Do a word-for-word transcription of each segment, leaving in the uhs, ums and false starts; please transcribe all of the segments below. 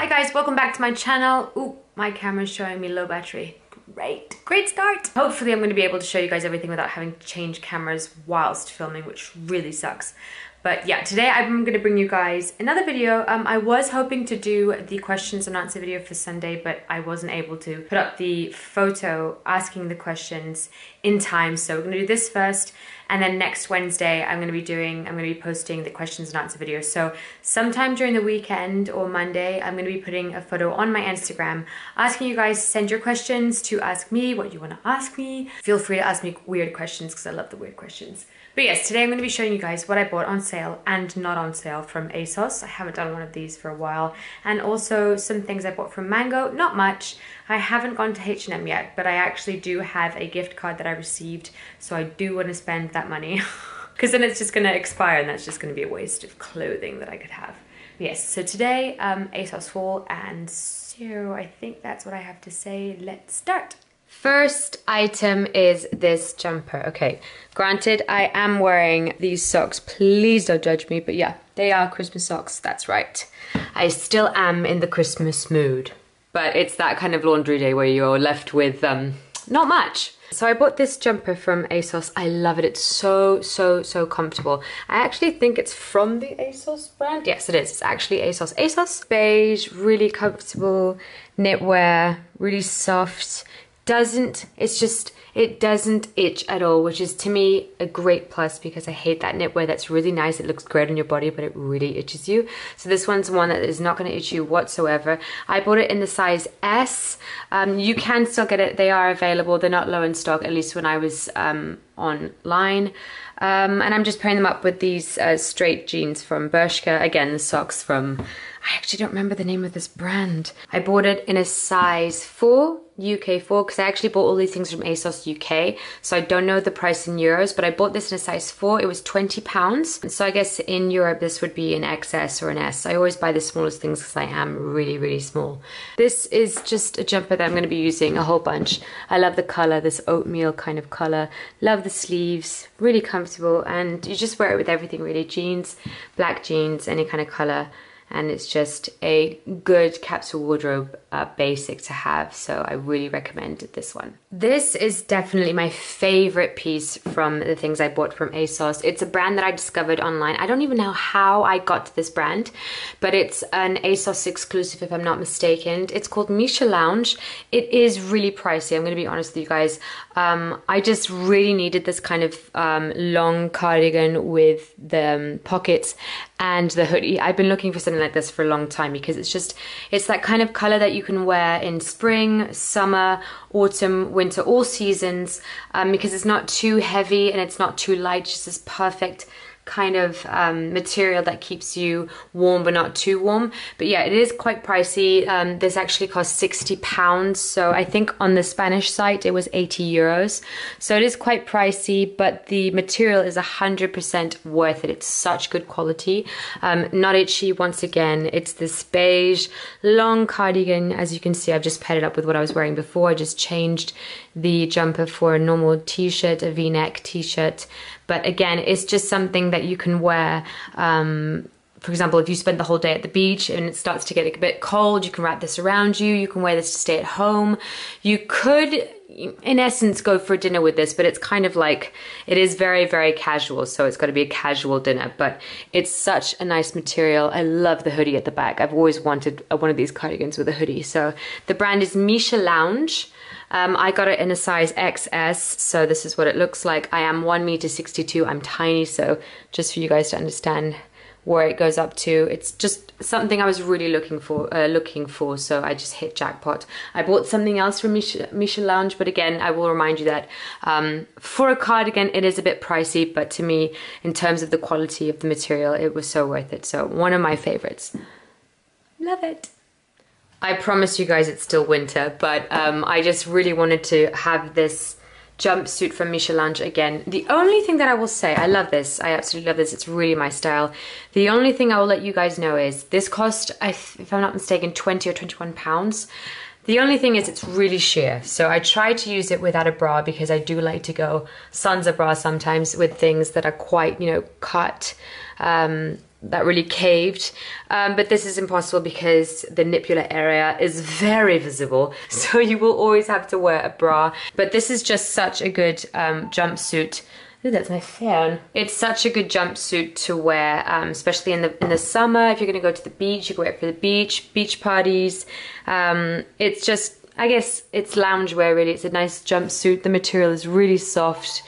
Hi guys, welcome back to my channel. Ooh, my camera's showing me low battery. Great, great start. Hopefully I'm gonna be able to show you guys everything without having to change cameras whilst filming, which really sucks. But yeah, today I'm gonna bring you guys another video. Um, I was hoping to do the questions and answer video for Sunday, but I wasn't able to put up the photo asking the questions in time. So we're gonna do this first, and then next Wednesday I'm gonna be doing, I'm gonna be posting the questions and answer video. So sometime during the weekend or Monday, I'm gonna be putting a photo on my Instagram, asking you guys to send your questions to ask me what you wanna ask me. Feel free to ask me weird questions, because I love the weird questions. But yes, today I'm gonna be showing you guys what I bought on sale and not on sale from ASOS. I haven't done one of these for a while. And also some things I bought from Mango, not much. I haven't gone to H and M yet, but I actually do have a gift card that I received, so I do wanna spend that money. Cause then it's just gonna expire and that's just gonna be a waste of clothing that I could have. Yes, so today, um, ASOS haul, and so I think that's what I have to say. Let's start. First item is this jumper. Okay, granted, I am wearing these socks. Please don't judge me, but yeah, they are Christmas socks, that's right. I still am in the Christmas mood, but it's that kind of laundry day where you're left with um, not much. So I bought this jumper from ASOS. I love it. It's so, so, so comfortable. I actually think it's from the ASOS brand. Yes, it is. It's actually ASOS. ASOS beige, really comfortable knitwear, really soft. Doesn't, it's just, it doesn't itch at all, which is to me a great plus, because I hate that knitwear that's really nice, it looks great on your body, but it really itches you. So this one's one that is not going to itch you whatsoever. I bought it in the size S. Um, you can still get it, they are available, they're not low in stock, at least when I was um, online. Um, and I'm just pairing them up with these uh, straight jeans from Bershka. Again, the socks from, I actually don't remember the name of this brand. I bought it in a size four. U K four, because I actually bought all these things from ASOS U K, so I don't know the price in euros, but I bought this in a size four. It was twenty pounds, and so I guess in Europe this would be an X S or an S. I always buy the smallest things because I am really, really small. This is just a jumper that I'm going to be using a whole bunch. I love the color, this oatmeal kind of color. Love the sleeves, really comfortable, and you just wear it with everything really. Jeans, black jeans, any kind of color. And it's just a good capsule wardrobe uh, basic to have, so I really recommend this one. This is definitely my favorite piece from the things I bought from ASOS. It's a brand that I discovered online. I don't even know how I got to this brand, but it's an ASOS exclusive if I'm not mistaken. It's called Misha Lounge. It is really pricey, I'm gonna be honest with you guys. Um, I just really needed this kind of um, long cardigan with the um, pockets and the hoodie. I've been looking for something like this for a long time, because it's just, it's that kind of color that you can wear in spring, summer, autumn, winter, all seasons, um, because it's not too heavy and it's not too light, just this perfect kind of um, material that keeps you warm but not too warm. But yeah, it is quite pricey. Um, this actually costs sixty pounds, so I think on the Spanish site it was eighty euros. So it is quite pricey, but the material is one hundred percent worth it. It's such good quality. Um, not itchy, once again. It's this beige long cardigan. As you can see, I've just paired it up with what I was wearing before. I just changed the jumper for a normal t-shirt, a v-neck t-shirt. But again, it's just something that you can wear. Um, for example, if you spend the whole day at the beach and it starts to get a bit cold, you can wrap this around you. You can wear this to stay at home. You could, in essence, go for dinner with this, but it's kind of like, it is very, very casual, so it's got to be a casual dinner, but it's such a nice material. I love the hoodie at the back. I've always wanted one of these cardigans with a hoodie. So the brand is Misha Lounge. Um, I got it in a size X S, so this is what it looks like. I am one meter sixty-two, I'm tiny, so just for you guys to understand where it goes up to. It's just something I was really looking for, uh, looking for, so I just hit jackpot. I bought something else from Misha, Misha Lounge, but again, I will remind you that um, for a cardigan, it is a bit pricey, but to me, in terms of the quality of the material, it was so worth it. So one of my favorites. Love it. I promise you guys it's still winter, but um, I just really wanted to have this jumpsuit from Misha Lounge again. The only thing that I will say, I love this, I absolutely love this, it's really my style. The only thing I will let you guys know is this cost, if I'm not mistaken, twenty or twenty-one pounds. The only thing is it's really sheer, so I try to use it without a bra, because I do like to go sans a bra sometimes with things that are quite, you know, cut, um, that really caved, um, but this is impossible because the nipular area is very visible, so you will always have to wear a bra. But this is just such a good um, jumpsuit. Ooh, that's my fan. It's such a good jumpsuit to wear, um, especially in the in the summer. If you're gonna go to the beach, you can wear it for the beach, beach parties. Um, it's just, I guess it's loungewear really. It's a nice jumpsuit. The material is really soft.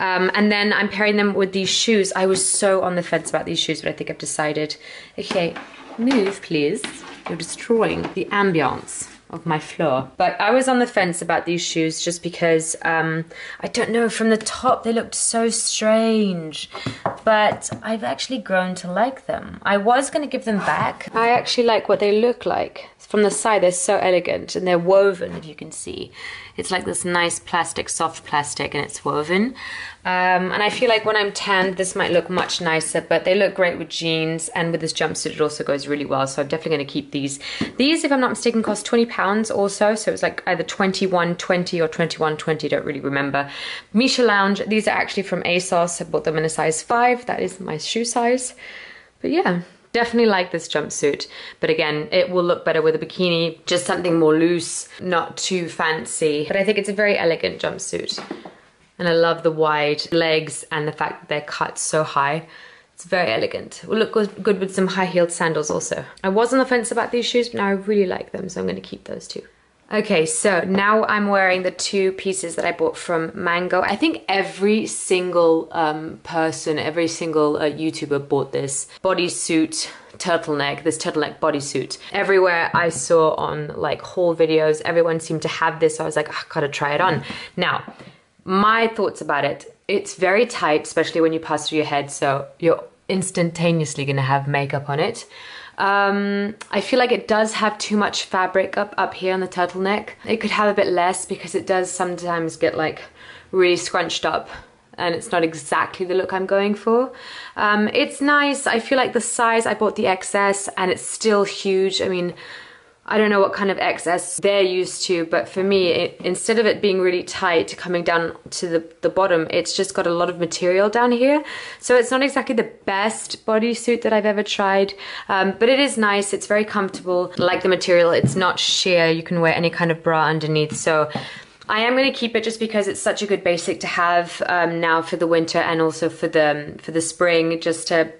Um, and then I'm pairing them with these shoes. I was so on the fence about these shoes, but I think I've decided. Okay, move please. You're destroying the ambiance of my floor. But I was on the fence about these shoes just because, um, I don't know, from the top they looked so strange. But I've actually grown to like them. I was gonna give them back. I actually like what they look like. From the side, they're so elegant, and they're woven, if you can see. It's like this nice plastic, soft plastic, and it's woven. Um, and I feel like when I'm tanned, this might look much nicer, but they look great with jeans, and with this jumpsuit, it also goes really well, so I'm definitely gonna keep these. These, if I'm not mistaken, cost twenty pounds also, so it's like either twenty-one twenty or twenty-one twenty, don't really remember. Misha Lounge, these are actually from ASOS. I bought them in a size five, that is my shoe size, but yeah. Definitely like this jumpsuit, but again, it will look better with a bikini, just something more loose, not too fancy. But I think it's a very elegant jumpsuit. And I love the wide legs and the fact that they're cut so high. It's very elegant. It will look good with some high-heeled sandals also. I was on the fence about these shoes, but now I really like them, so I'm gonna keep those too. Okay, so now I'm wearing the two pieces that I bought from Mango. I think every single um, person, every single uh, YouTuber bought this bodysuit turtleneck, this turtleneck bodysuit. Everywhere I saw on like haul videos, everyone seemed to have this. So I was like, oh, gotta try it on. Now, my thoughts about it, it's very tight, especially when you pass through your head. So you're instantaneously gonna have makeup on it. Um, I feel like it does have too much fabric up, up here on the turtleneck. It could have a bit less because it does sometimes get like really scrunched up and it's not exactly the look I'm going for. Um, it's nice. I feel like the size, I bought the X S and it's still huge. I mean, I don't know what kind of X S they're used to, but for me, it, instead of it being really tight coming down to the, the bottom, it's just got a lot of material down here. So it's not exactly the best bodysuit that I've ever tried, um, but it is nice. It's very comfortable. I like the material. It's not sheer. You can wear any kind of bra underneath. So I am going to keep it just because it's such a good basic to have um, now for the winter and also for the, for the spring, just to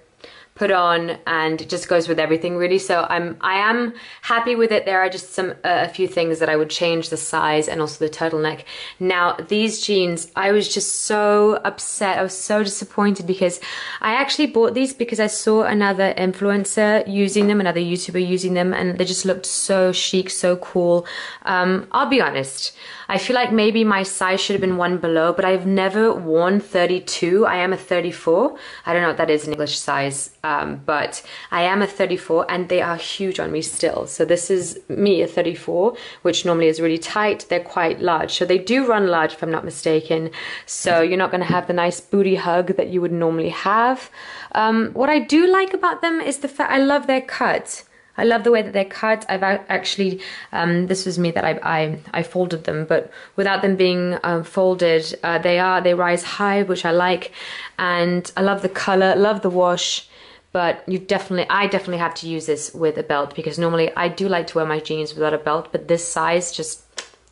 put on, and it just goes with everything really. So I'm, I am happy with it. There are just some, uh, a few things that I would change, the size and also the turtleneck. Now these jeans, I was just so upset. I was so disappointed because I actually bought these because I saw another influencer using them, another YouTuber using them, and they just looked so chic, so cool. Um, I'll be honest. I feel like maybe my size should have been one below, but I've never worn thirty-two. I am a thirty-four. I don't know what that is in English size. Um, but I am a thirty-four and they are huge on me still. So this is me, a thirty-four, which normally is really tight. They're quite large. So they do run large if I'm not mistaken. So you're not gonna have the nice booty hug that you would normally have. Um, what I do like about them is the fact I love their cut. I love the way that they're cut. I've actually, um, this was me that I, I, I folded them, but without them being um, folded, uh, they are, they rise high, which I like. And I love the color, love the wash. But you definitely, I definitely have to use this with a belt because normally I do like to wear my jeans without a belt, but this size just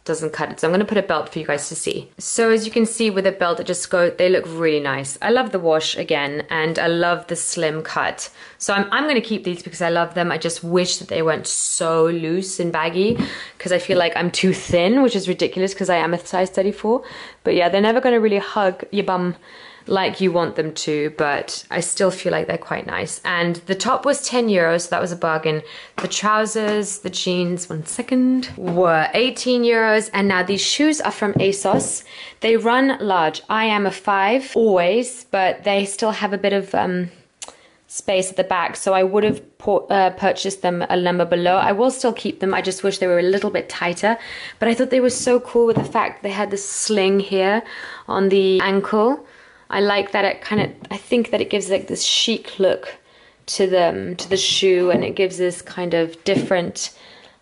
doesn't cut it. So I'm gonna put a belt for you guys to see. So as you can see with a belt, it just go, they look really nice. I love the wash again, and I love the slim cut. So I'm, I'm gonna keep these because I love them. I just wish that they weren't so loose and baggy because I feel like I'm too thin, which is ridiculous because I am a size thirty-four. But yeah, they're never gonna really hug your bum like you want them to, but I still feel like they're quite nice. And the top was ten euros, so that was a bargain. The trousers, the jeans, one second, were eighteen euros. And now these shoes are from ASOS. They run large. I am a five always, but they still have a bit of um, space at the back. So I would have uh, purchased them a number below. I will still keep them. I just wish they were a little bit tighter, but I thought they were so cool with the fact they had this sling here on the ankle. I like that it kind of, I think that it gives like this chic look to them, to the shoe, and it gives this kind of different,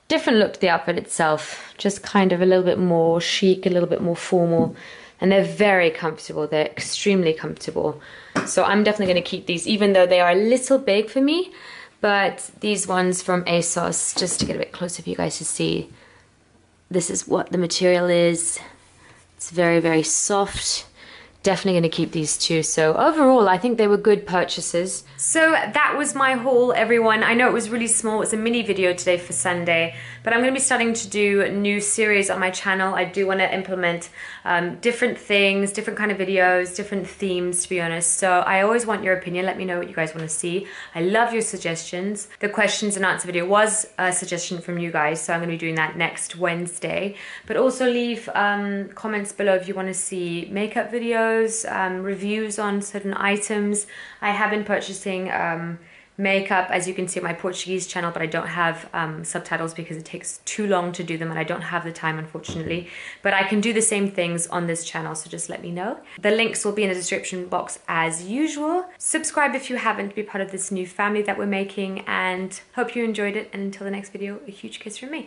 different look to the outfit itself. Just kind of a little bit more chic, a little bit more formal. and they're very comfortable. They're extremely comfortable. So I'm definitely going to keep these, even though they are a little big for me. But these ones from ASOS, just to get a bit closer for you guys to see, this is what the material is. It's very, very soft. Definitely going to keep these two. So overall, I think they were good purchases. So that was my haul, everyone. I know it was really small. It's a mini video today for Sunday, but I'm going to be starting to do new series on my channel. I do want to implement um, different things, different kind of videos, different themes, to be honest. So I always want your opinion. Let me know what you guys want to see. I love your suggestions. The questions and answer video was a suggestion from you guys, so I'm going to be doing that next Wednesday. But also leave um, comments below if you want to see makeup videos, Um, reviews on certain items. I have been purchasing um, makeup, as you can see, on my Portuguese channel, but I don't have um, subtitles because it takes too long to do them and I don't have the time, unfortunately. But I can do the same things on this channel, so just let me know. The links will be in the description box as usual. Subscribe if you haven't to be part of this new family that we're making, and hope you enjoyed it. And until the next video, a huge kiss from me.